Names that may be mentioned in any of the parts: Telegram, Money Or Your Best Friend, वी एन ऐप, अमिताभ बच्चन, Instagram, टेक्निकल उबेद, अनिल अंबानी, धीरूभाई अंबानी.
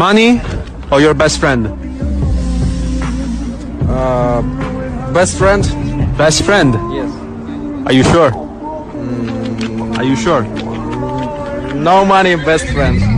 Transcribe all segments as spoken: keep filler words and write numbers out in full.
Money or your best friend? Uh, best friend. Best friend? Yes. Are you sure? Mm. Are you sure? No money, best friend.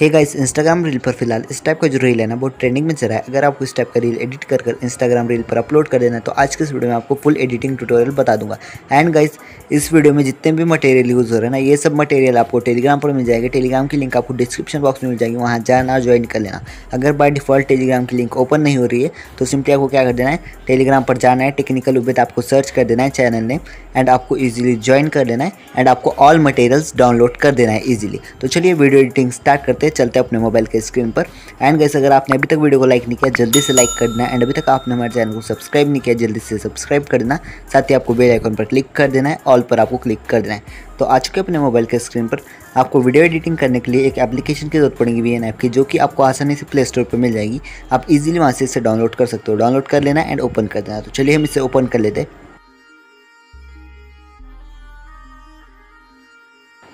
Hey guys, Instagram reel पर फिलहाल इस type का जो reel है ना वो trending में चल रहा है। अगर आपको इस टाइप का रील एडिट कर कर इंस्टाग्राम रील पर अपलोड कर देना है तो आज के इस वीडियो में आपको फुल एडिटिंग ट्यूटोरियल बता दूंगा। एंड गाइस, इस वीडियो में जितने भी मटेरियल यूज़ हो रहे हैं ना, ये सब मटेरियल आपको टेलीग्राम पर मिल जाएगा। टेलीग्राम की लिंक आपको डिस्क्रिप्शन बॉक्स में मिल जाएगी, वहाँ जाना, ज्वाइन कर लेना। अगर बाय डिफ़ॉल्ट टेलीग्राम की लिंक ओपन नहीं हो रही है तो सिंपली आपको क्या कर देना है, टेलीग्राम पर जाना है, टेक्निकल उबेद आपको सर्च कर देना है चैनल ने, एंड आपको ईजिली ज्वाइन कर लेना है एंड आपको ऑल मटेरियल्स डाउनलोड कर देना है ईजिली। तो चलिए वीडियो एडिटिंग स्टार्ट करते हैं, चलते हैं अपने मोबाइल के स्क्रीन पर। एंड गाइस, अगर आपने अभी तक वीडियो को लाइक नहीं किया जल्दी से लाइक कर देना, एंड अभी तक आपने हमारे चैनल को सब्सक्राइब नहीं किया जल्दी से सब्सक्राइब कर देना। साथ ही आपको बेल आइकन पर क्लिक कर देना है, ऑल पर आपको क्लिक कर देना है। तो आज के अपने मोबाइल के स्क्रीन पर आपको वीडियो एडिटिंग करने के लिए एक एप्लीकेशन की जरूरत पड़ेगी, वी एन ऐप की, जो कि आपको आसानी से प्ले स्टोर पर मिल जाएगी। आप इजीली वहाँ से इसे डाउनलोड कर सकते हो। डाउनलोड कर लेना एंड ओपन कर देना। तो चलिए हम इसे ओपन कर लेते हैं।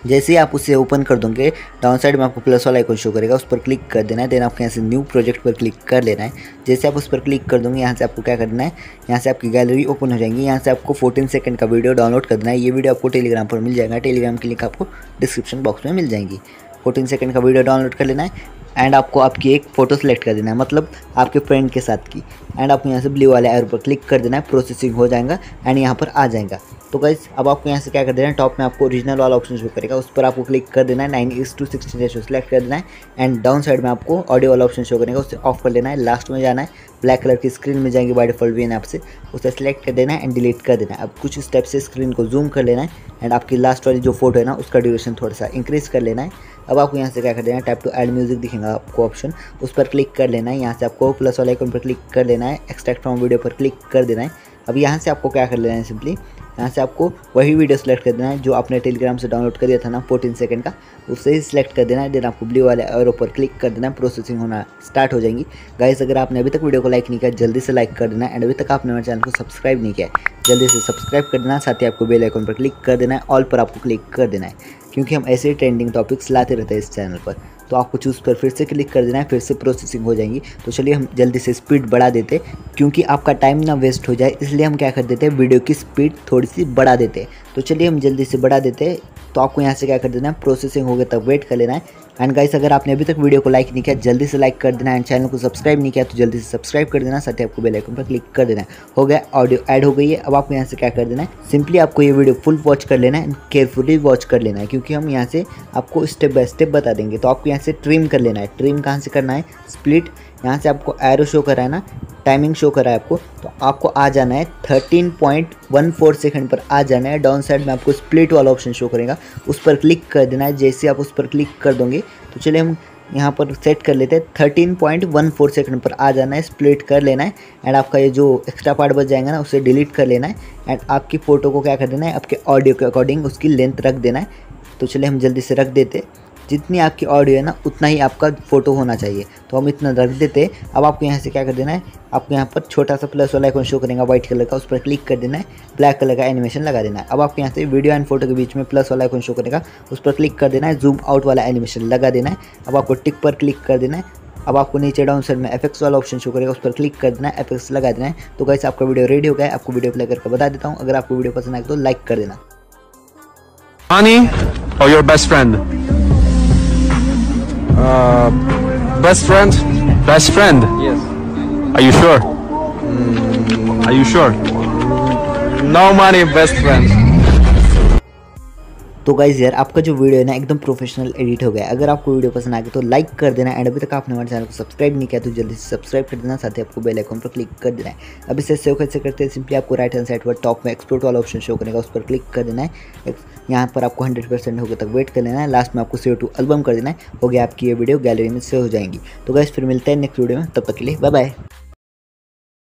जैसे ही आप उसे ओपन कर दोगे, डाउन साइड में आपको प्लस वाला आइकन शो करेगा, उस पर क्लिक कर देना है। देन आपको यहाँ से न्यू प्रोजेक्ट पर क्लिक कर लेना है। जैसे आप उस पर क्लिक कर दोगे, यहाँ से आपको क्या करना है, यहाँ से आपकी गैलरी ओपन हो जाएगी। यहाँ से आपको चौदह सेकंड का वीडियो डाउनलोड कर देना है। ये वीडियो आपको टेलीग्राम पर मिल जाएगा, टेलीग्राम की लिंक आपको डिस्क्रिप्शन बॉक्स में मिल जाएगी। चौदह सेकंड का वीडियो डाउनलोड कर लेना है एंड आपको आपकी एक फ़ोटो सेलेक्ट कर देना है, मतलब आपके फ्रेंड के साथ की। एंड आपको यहाँ से ब्लू वाले आयर पर क्लिक कर देना है, प्रोसेसिंग हो जाएगा एंड यहाँ पर आ जाएगा। तो गाइस, अब आपको यहाँ से क्या कर देना है, टॉप में आपको ओरिजिनल वाला ऑप्शन शो करेगा, उस पर आपको क्लिक कर देना है। नाइन इस टू सिक्सटी रेशो सेलेक्ट कर देना है एंड डाउन साइड में आपको ऑडियो वाला ऑप्शन शो करेगा, उसे ऑफ कर लेना है। लास्ट में जाना है, ब्लैक कलर की स्क्रीन में जाएगी by default वी एन ऐप से, उसे सेलेक्ट कर देना है एंड डिलीट कर देना है। अब कुछ स्टेप से स्क्रीन को जूम कर लेना है एंड आपकी लास्ट वाली जो फोटो है ना उसका ड्यूरेशन थोड़ा सा इंक्रीज़ कर लेना है। अब आपको यहाँ से क्या कर देना है, टैप टू ऐड म्यूजिक दिखेगा आपको ऑप्शन, उस पर क्लिक कर लेना है। यहाँ से आपको प्लस वाले आइकन पर क्लिक कर लेना है, एक्सट्रैक्ट फ्रॉम वीडियो पर क्लिक कर देना है। अब यहाँ से आपको क्या कर लेना है, सिंपली यहाँ से आपको वही वीडियो सेलेक्ट कर देना है जो आपने टेलीग्राम से डाउनलोड कर दिया था ना, चौदह सेकंड का, उससे ही सिलेक्ट कर देना है। देन आपको ब्लू वाले एरो पर क्लिक कर देना है, प्रोसेसिंग होना स्टार्ट हो जाएगी। गाइस, अगर आपने अभी तक वीडियो को लाइक नहीं किया जल्दी से लाइक कर देना है, एंड अभी तक आपने हमारे चैनल को सब्सक्राइब नहीं किया है जल्दी से सब्सक्राइब कर देना। साथ ही आपको बेल आइकन पर क्लिक कर देना है, ऑल पर आपको क्लिक कर देना है, क्योंकि हम ऐसे ही ट्रेंडिंग टॉपिक्स लाते रहते हैं इस चैनल पर। तो आपको चूज़ पर फिर से क्लिक कर देना है, फिर से प्रोसेसिंग हो जाएगी। तो चलिए हम जल्दी से स्पीड बढ़ा देते, क्योंकि आपका टाइम ना वेस्ट हो जाए इसलिए हम क्या कर देते हैं, वीडियो की स्पीड थोड़ी सी बढ़ा देते। तो चलिए हम जल्दी से बढ़ा देते। तो आपको यहाँ से क्या कर देना है, प्रोसेसिंग हो गया तब वेट कर लेना है। एंड गाइस, अगर आपने अभी तक वीडियो को लाइक नहीं किया जल्दी से लाइक कर देना है, एंड चैनल को सब्सक्राइब नहीं किया तो जल्दी से सब्सक्राइब कर देना। साथ ही आपको बेल आइकन पर क्लिक कर देना है। हो गया, ऑडियो ऐड हो गई है। अब आपको यहाँ से क्या कर देना है, सिंपली आपको ये वीडियो फुल वॉच कर लेना है एंड केयरफुली वॉच कर लेना है, क्योंकि हम यहाँ से आपको स्टेप बाय स्टेप बता देंगे। तो आपको यहाँ से ट्रिम कर लेना है। ट्रिम कहाँ से करना है, स्प्लिट, यहाँ से आपको एरो शो करा है ना, टाइमिंग शो करा है आपको, तो आपको आ जाना है thirteen point one four second पर आ जाना है। डाउन साइड में आपको स्प्लिट वाला ऑप्शन शो करेगा, उस पर क्लिक कर देना है। जैसे आप उस पर क्लिक कर दोगे तो चलिए हम यहाँ पर सेट कर लेते हैं, thirteen point one four second पर आ जाना है, स्प्लिट कर लेना है एंड आपका ये जो एक्स्ट्रा पार्ट बच जाएगा ना उसे डिलीट कर लेना है। एंड आपकी फ़ोटो को क्या कर देना है, आपके ऑडियो के अकॉर्डिंग उसकी लेंथ रख देना है। तो चलिए हम जल्दी से रख देते, जितनी आपकी ऑडियो है ना उतना ही आपका फ़ोटो होना चाहिए, तो हम इतना रख देते। अब आपको यहाँ से क्या कर देना है, आपको यहाँ पर छोटा सा प्लस वाला आइकन शो करेगा व्हाइट कलर का, उस पर क्लिक कर देना है, ब्लैक कलर का एनिमेशन लगा देना है। अब आपको यहाँ से वीडियो एंड फोटो के बीच में प्लस वाला आइकन शो करेगा, उस पर क्लिक कर देना है, जूम आउट वाला एनिमेशन लगा देना है। अब आपको टिक पर क्लिक कर देना है। अब आपको नीचे डाउन साइड में एफेक्ट्स वाला ऑप्शन शो करेगा, उस पर क्लिक कर देना है, एफेक्ट्स लगा देना है। तो गाइस, आपका वीडियो रेडी हो गया है। आपको वीडियो प्ले करके बता देता हूँ, अगर आपको वीडियो पसंद आए तो लाइक कर देना। Money or your best friend? Uh, best friend? Best friend? Yes. Are you sure? Mm. Are you sure? No money, best friend. तो गाइज़ यार, आपका जो वीडियो है ना एकदम प्रोफेशनल एडिट हो गया। अगर आपको वीडियो पसंद आ गई तो लाइक कर देना, एंड अभी तक आपने हमारे चैनल को सब्सक्राइब नहीं किया तो जल्दी से सब्सक्राइब कर देना। साथ ही आपको बेल आइकन पर क्लिक कर देना है। अब इसे सेव कैसे करते हैं, सिंपली आपको राइट हैंड साइड पर टॉप में एक्सपोर्ट वाला ऑप्शन शो करेगा, उस पर क्लिक कर देना है। यहाँ पर आपको हंड्रेड परसेंट होकर तक वेट कर लेना है। लास्ट में आपको सेव टू एल्बम कर देना है। हो गया, आपकी ये वीडियो गैलरी में सेव हो जाएंगी। तो गाइज़, फिर मिलते हैं नेक्स्ट वीडियो में, तब तक के लिए बाय बाय।